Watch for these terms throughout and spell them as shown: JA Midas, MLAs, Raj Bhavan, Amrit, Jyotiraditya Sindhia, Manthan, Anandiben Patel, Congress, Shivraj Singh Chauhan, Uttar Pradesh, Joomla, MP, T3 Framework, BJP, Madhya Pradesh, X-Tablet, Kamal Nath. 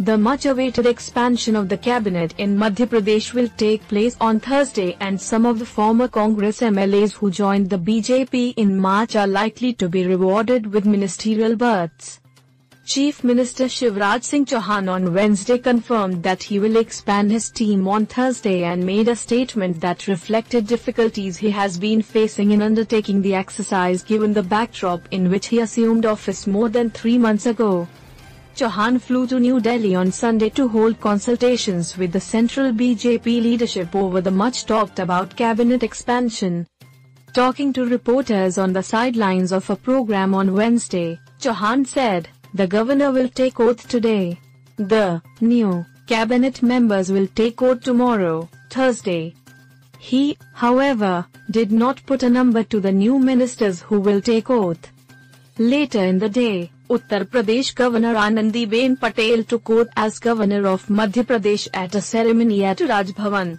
The much-awaited expansion of the cabinet in Madhya Pradesh will take place on Thursday, and some of the former Congress MLAs who joined the BJP in March are likely to be rewarded with ministerial berths. Chief Minister Shivraj Singh Chauhan on Wednesday confirmed that he will expand his team on Thursday and made a statement that reflected difficulties he has been facing in undertaking the exercise given the backdrop in which he assumed office more than 3 months ago. Chauhan flew to New Delhi on Sunday to hold consultations with the central BJP leadership over the much-talked-about cabinet expansion. Talking to reporters on the sidelines of a program on Wednesday, Chauhan said, "The governor will take oath today. The new cabinet members will take oath tomorrow, Thursday." He, however, did not put a number to the new ministers who will take oath. Later in the day, Uttar Pradesh Governor Anandiben Patel took oath as Governor of Madhya Pradesh at a ceremony at Raj Bhavan.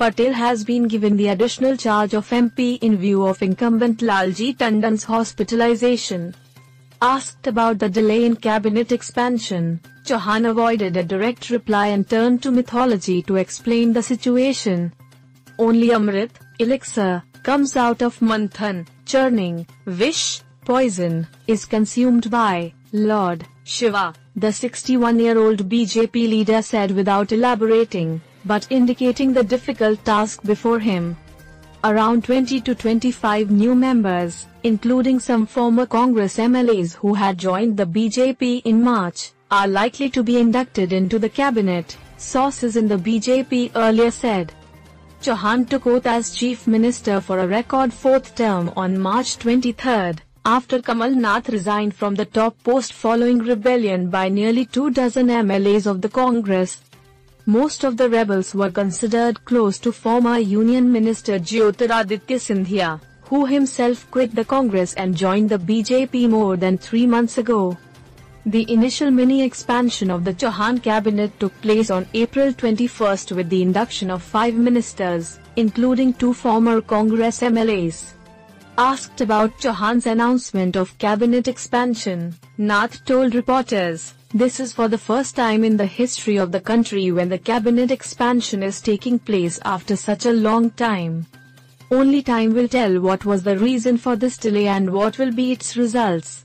Patel has been given the additional charge of MP in view of incumbent Lalji Tandon's hospitalization. Asked about the delay in cabinet expansion, Chauhan avoided a direct reply and turned to mythology to explain the situation. "Only Amrit, elixir, comes out of Manthan, churning, wish, poison, is consumed by Lord Shiva," the 61-year-old BJP leader said without elaborating, but indicating the difficult task before him. Around 20 to 25 new members, including some former Congress MLAs who had joined the BJP in March, are likely to be inducted into the cabinet, sources in the BJP earlier said. Chauhan took oath as chief minister for a record fourth term on March 23. After Kamal Nath resigned from the top post following rebellion by nearly 24 MLAs of the Congress. Most of the rebels were considered close to former Union Minister Jyotiraditya Sindhia, who himself quit the Congress and joined the BJP more than 3 months ago. The initial mini-expansion of the Chauhan cabinet took place on April 21 with the induction of 5 ministers, including 2 former Congress MLAs. Asked about Chauhan's announcement of cabinet expansion, Nath told reporters, "This is for the first time in the history of the country when the cabinet expansion is taking place after such a long time. Only time will tell what was the reason for this delay and what will be its results."